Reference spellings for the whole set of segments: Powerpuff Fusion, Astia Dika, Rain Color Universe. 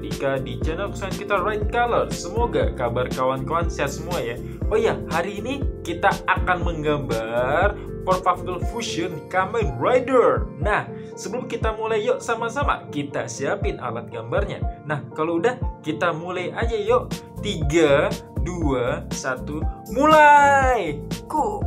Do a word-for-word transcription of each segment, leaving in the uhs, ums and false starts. ketika di channel kesayangan kita Rain Color. Semoga kabar kawan-kawan sehat semua ya. Oh ya, hari ini kita akan menggambar Powerpuff Fusion Kamen Rider. Nah, sebelum kita mulai, yuk sama-sama kita siapin alat gambarnya. Nah, kalau udah kita mulai aja yuk. tiga, dua, satu, mulai. Go.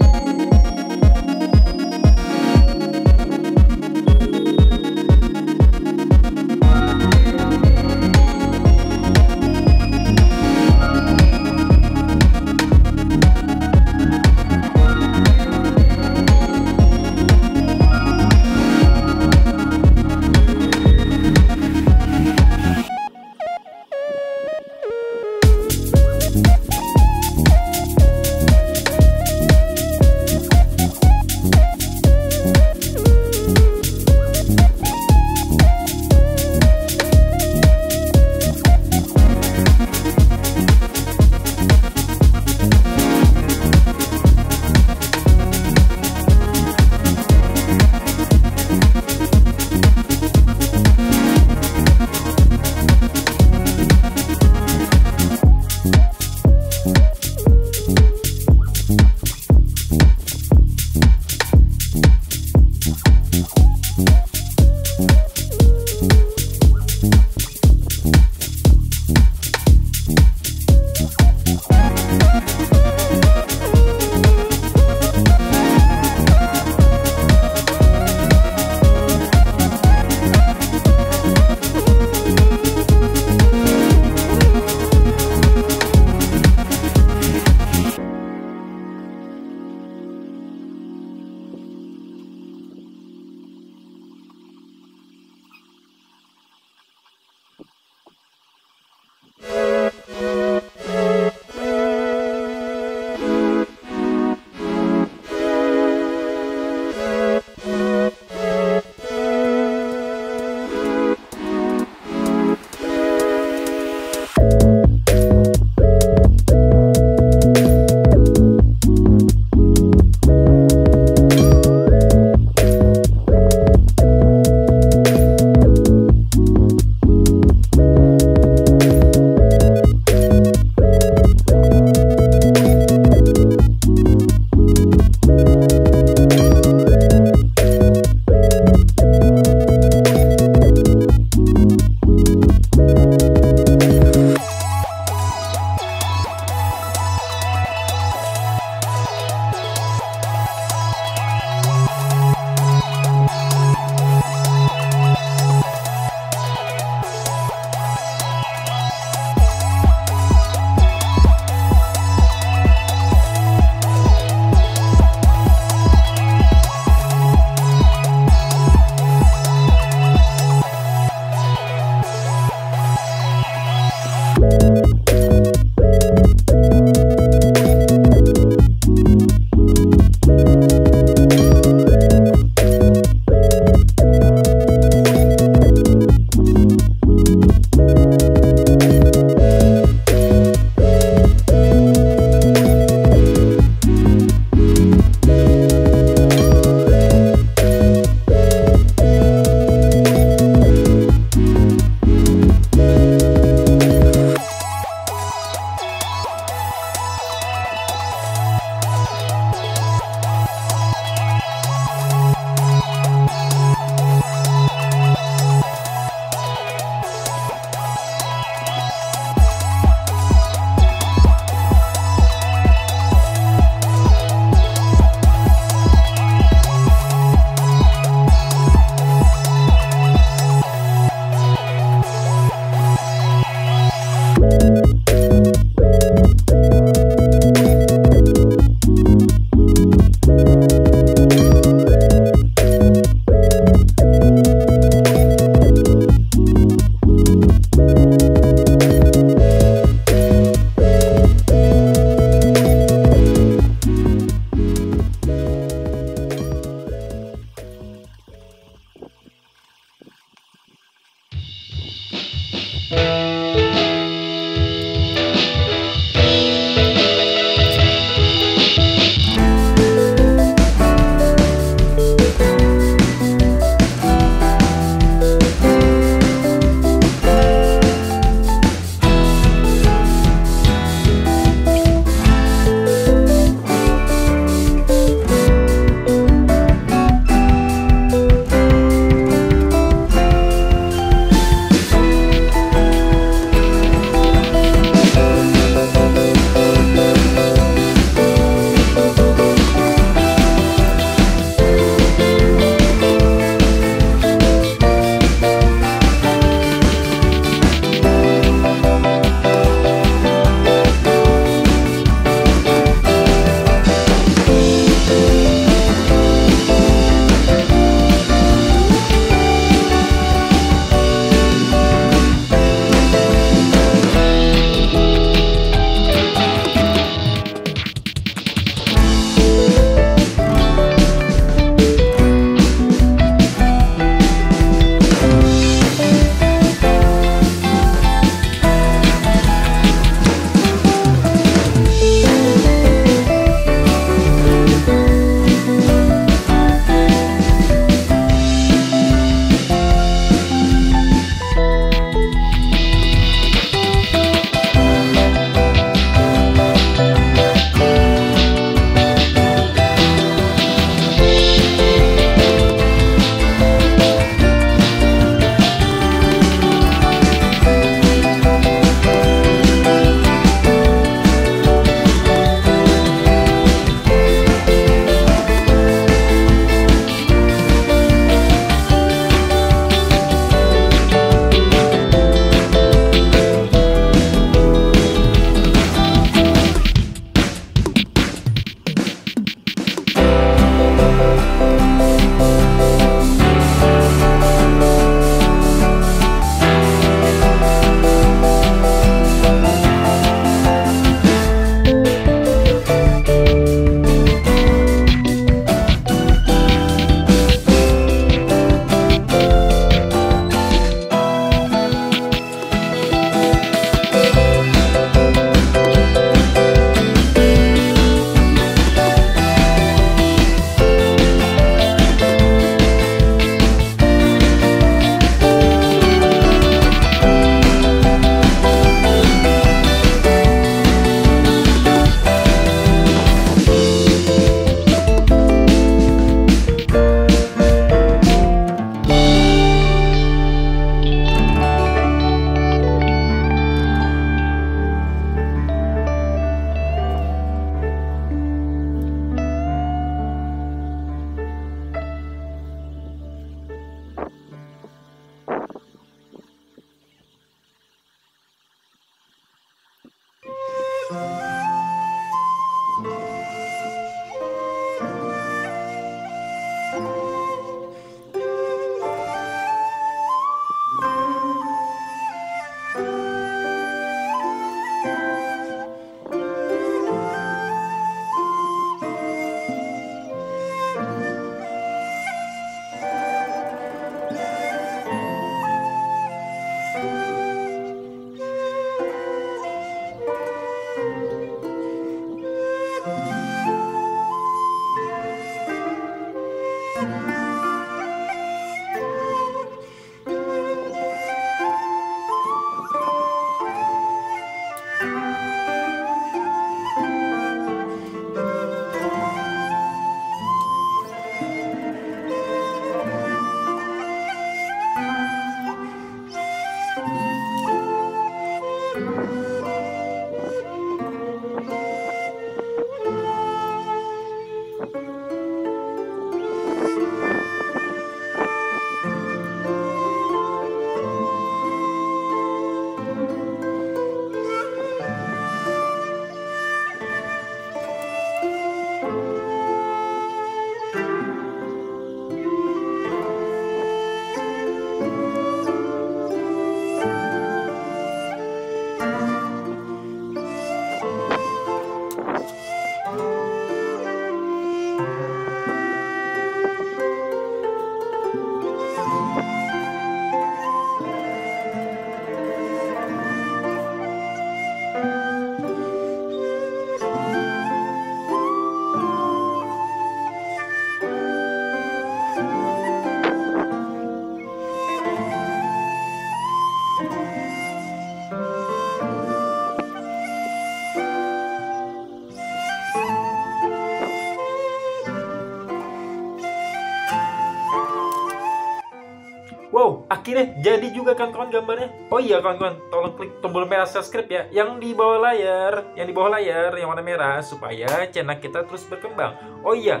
Wow, akhirnya jadi juga kan kawan gambarnya. Oh iya kawan-kawan, tolong klik tombol merah subscribe ya, yang di bawah layar, yang di bawah layar yang warna merah, supaya channel kita terus berkembang. Oh iya,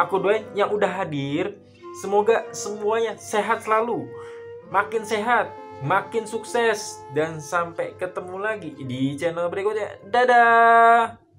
aku doain yang udah hadir, semoga semuanya sehat selalu, makin sehat, makin sukses, dan sampai ketemu lagi di channel berikutnya. Dadah.